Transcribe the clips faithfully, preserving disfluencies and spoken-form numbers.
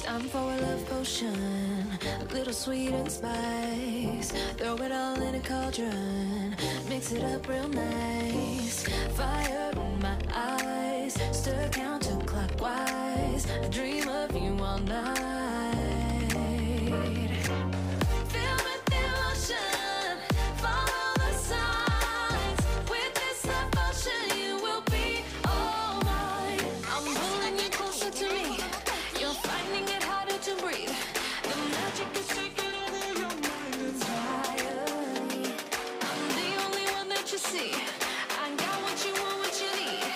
Time for a love potion, a little sweet and spice. Throw it all in a cauldron, mix it up real nice. Fire in my eyes, stir counterclockwise. I dream of you all night. Feel with the ocean, follow the signs. With this love potion, you will be all mine. I'm pulling you closer to me. You're finding it harder to breathe. The magic is taking over your mind. It's fire. I'm the only one that you see. I got what you want, what you need.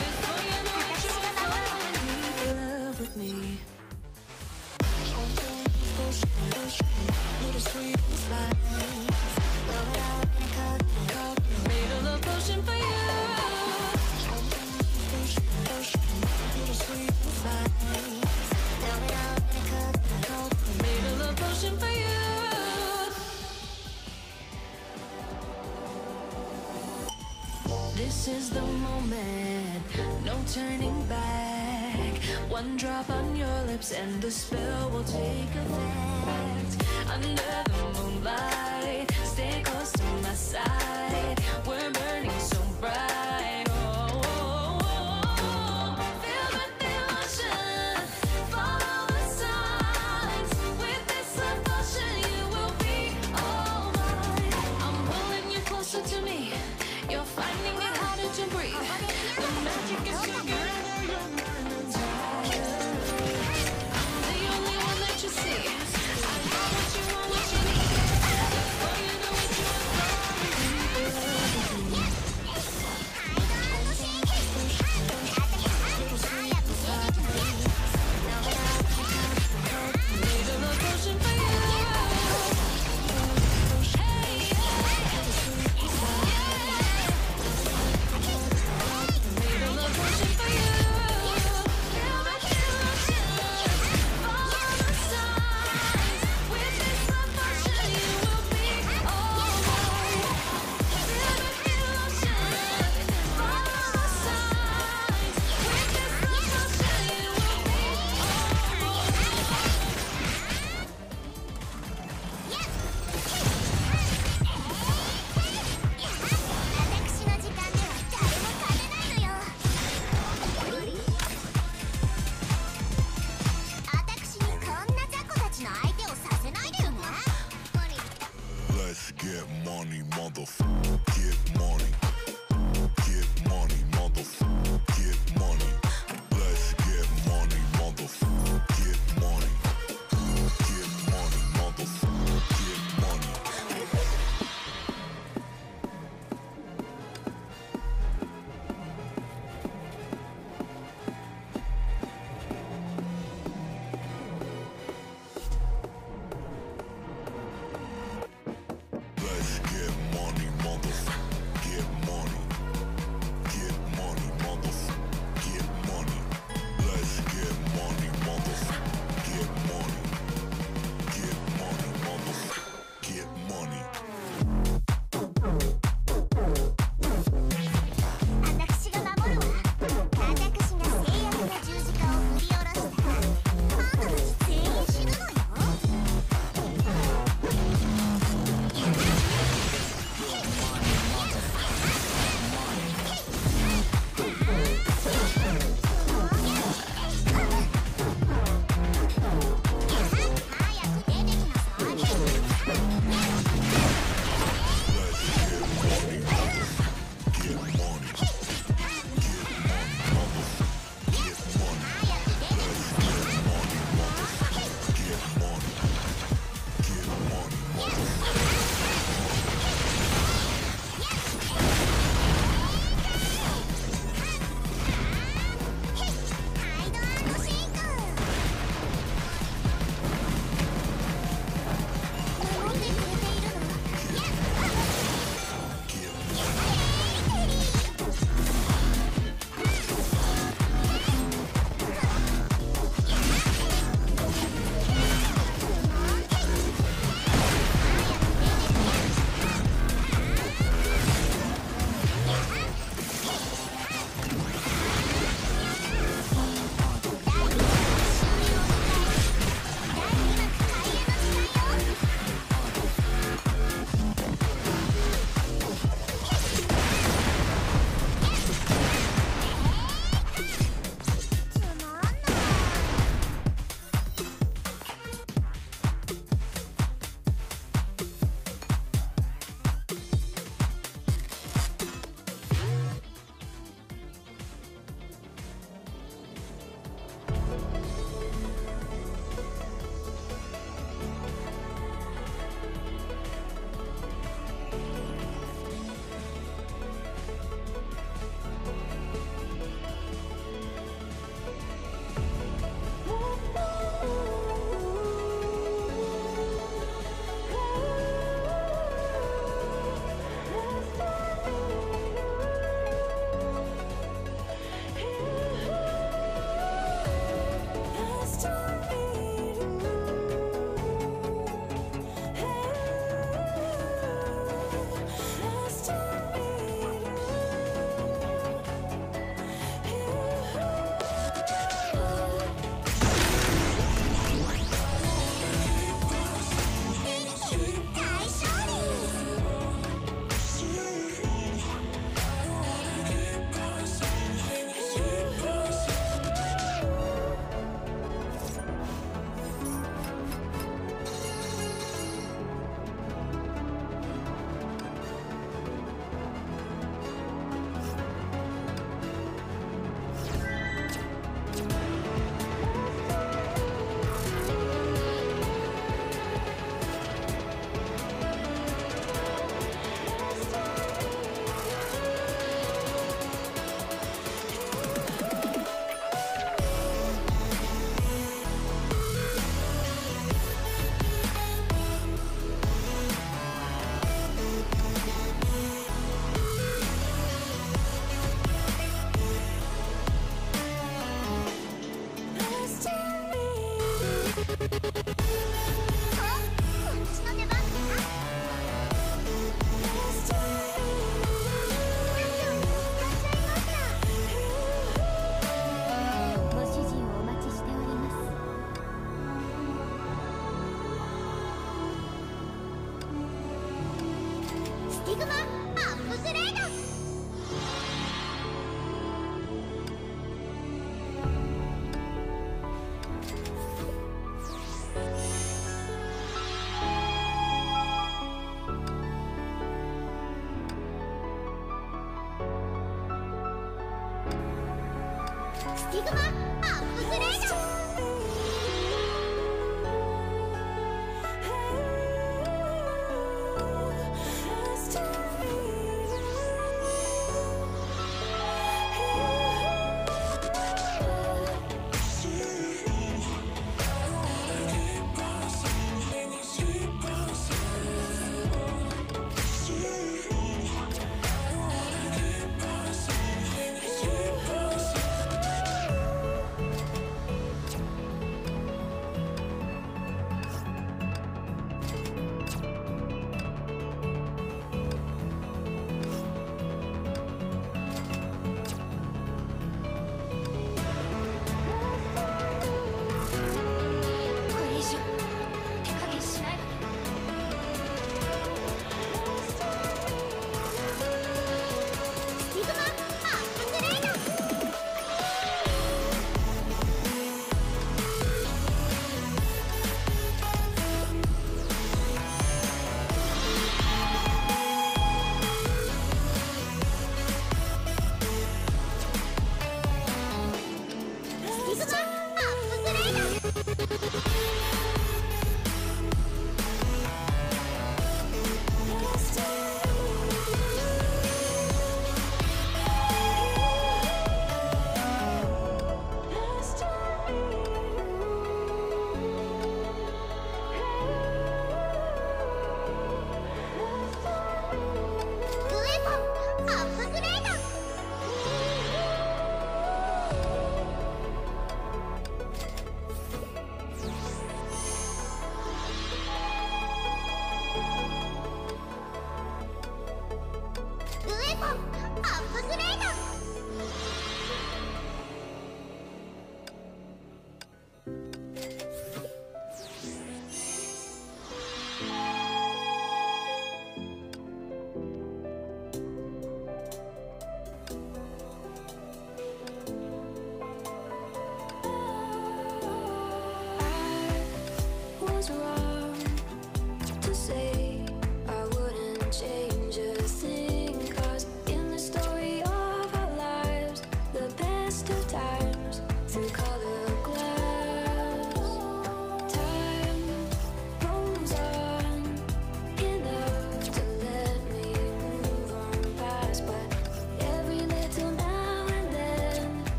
Before you know it, you're falling in love with me. Little sweet smile. Love it out and cut, cut. Made a love potion for you. Little sweet smile. Potion for you. This is the moment, no turning back. One drop on your lips and the spell will take effect. Under the moonlight, stay close to my side. We're burning so bright.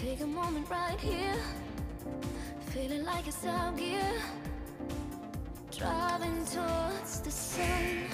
Take a moment right here, feeling like it's out here, driving towards the sun.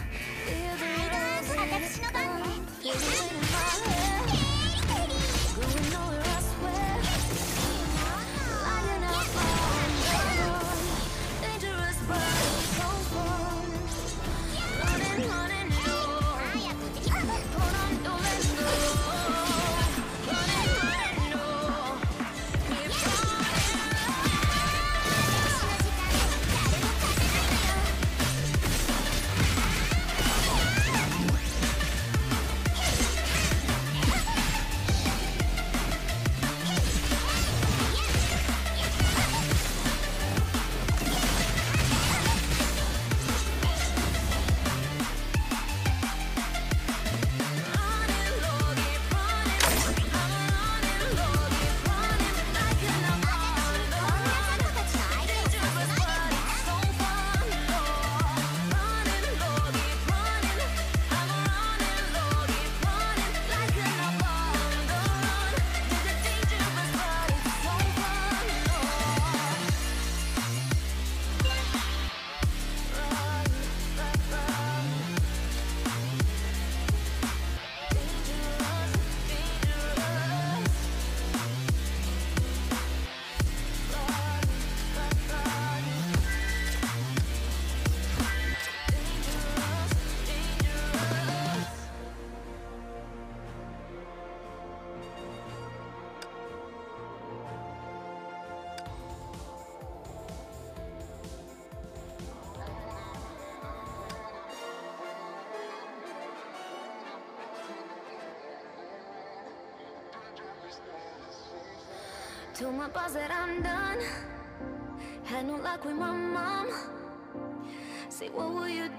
Till my boss said I'm done. Had no luck with my mom. Say what will you do?